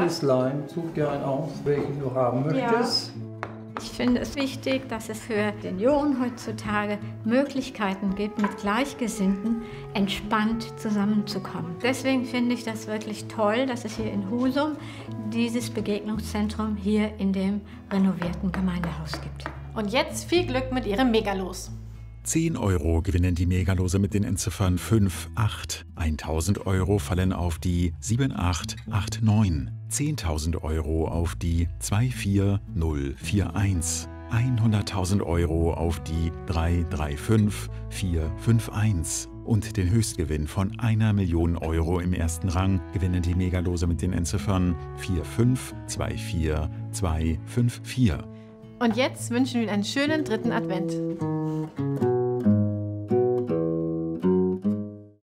alles Leim. Such dir einen aus, welchen du haben möchtest. Ja. Ich finde es wichtig, dass es für den Jungen heutzutage Möglichkeiten gibt, mit Gleichgesinnten entspannt zusammenzukommen. Deswegen finde ich das wirklich toll, dass es hier in Husum dieses Begegnungszentrum hier in dem renovierten Gemeindehaus gibt. Und jetzt viel Glück mit Ihrem Megalos. 10 € gewinnen die Megalose mit den Entziffern 5, 8. 1.000 € fallen auf die 7, 8, 8, 9. 10.000 € auf die 2, 4, 0, 4, 1. 100.000 € auf die 3, 3, 5, 4, 5, 1. Und den Höchstgewinn von 1 Million € im ersten Rang gewinnen die Megalose mit den Entziffern 4, 5, 2, 4, 2, 5, 4. Und jetzt wünschen wir Ihnen einen schönen dritten Advent.